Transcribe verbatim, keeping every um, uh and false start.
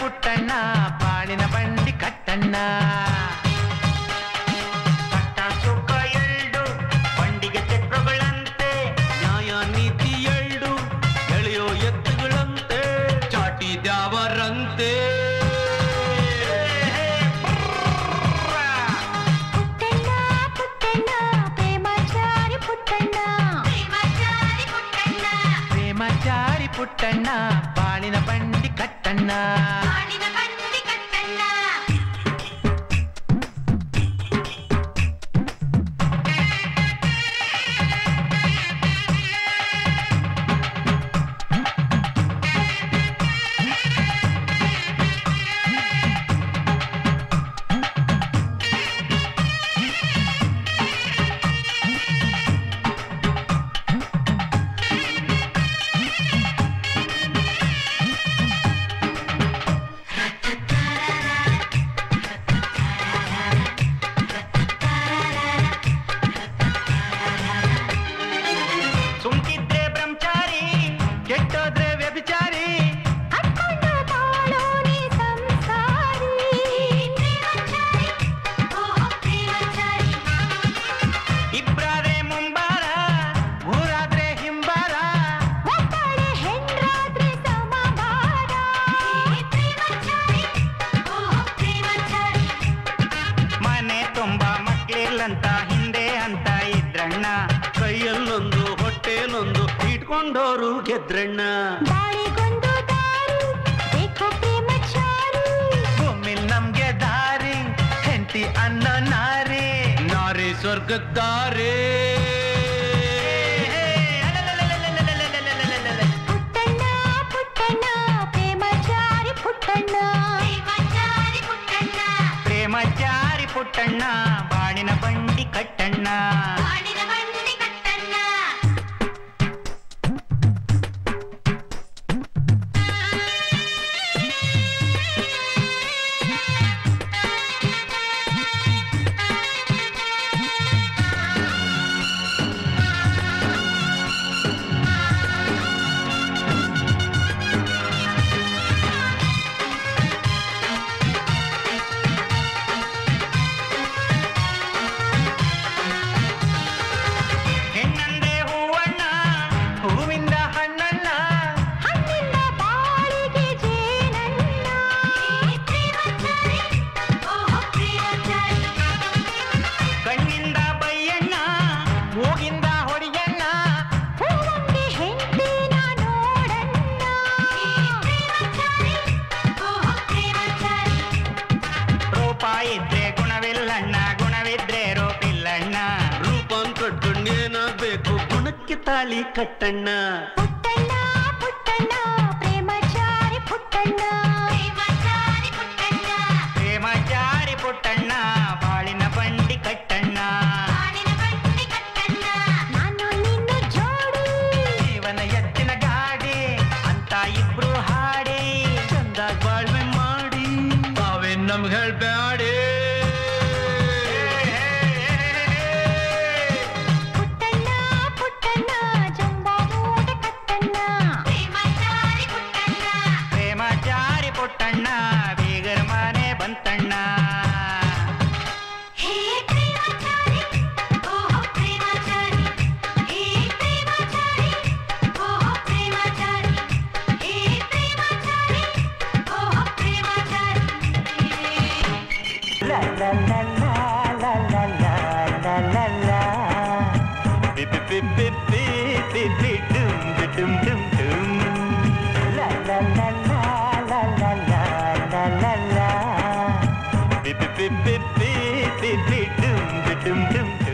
புட்டண்ணா பாடின பண்டி கட்டண்ணா புட்டண்ணா பாடின பண்டி கட்டண்ணா பாடின பண்டி கட்டண்ணா ಹಿಂದೆ ಅಂತ ಇದ್ರಣ್ಣ, ಕೈಯಲ್ಲೊಂದು ಹೊಟ್ಟೆಲೊಂದು ಇಟ್ಕೊಂಡೋರು ಗೆದ್ರಣ್ಣ. ಭೂಮಿಲ್ ನಮ್ಗೆ ದಾರಿ ಹೆಂಡತಿ ಅನ್ನೋ ನಾರಿ, ನಾರಿ ಸ್ವರ್ಗದ್ದಾರಿ. ಪ್ರೇಮಚಾರಿ ಪುಟ್ಟಣ್ಣ பாடின பண்டி கட்டண்ணா ಇದ್ರೆ ಗುಣವಿಲ್ಲಣ್ಣ, ಗುಣವಿದ್ರೆ ರೂಪಿಲ್ಲಣ್ಣ. ರೂಪಂ ಕಟ್ಕೊಂಡು ಏನಾಗಬೇಕು, ಗುಣಕ್ಕೆ ತಾಳಿ ಕಟ್ಟಣ್ಣ. ಪುಟ್ಟಣ್ಣ ಪುಟ್ಟಣ್ಣ ಪ್ರೇಮಚಾರಿ ಪುಟ್ಟಣ್ಣ ಪ್ರೇಮಚಾರಿ ಪುಟ್ಟಣ್ಣ ಬಾಳಿನ ಬಂಡಿ ಕಟ್ಟಣ್ಣ. ನಾನು ನಿನ್ನ ಜೋಡಿ ಜೀವನ ಎತ್ತಿನ ಗಾಡಿ ಅಂತ ಇಬ್ರು ಹಾಡಿ ಚಂದ ಬಾಳ್ವೆ ಮಾಡಿ ತಾವೇನ್ ನಮ್ಗೆ ಹೇಳ್ಬೇಡಿ. Bip bip bip. dim dim dim dim dim.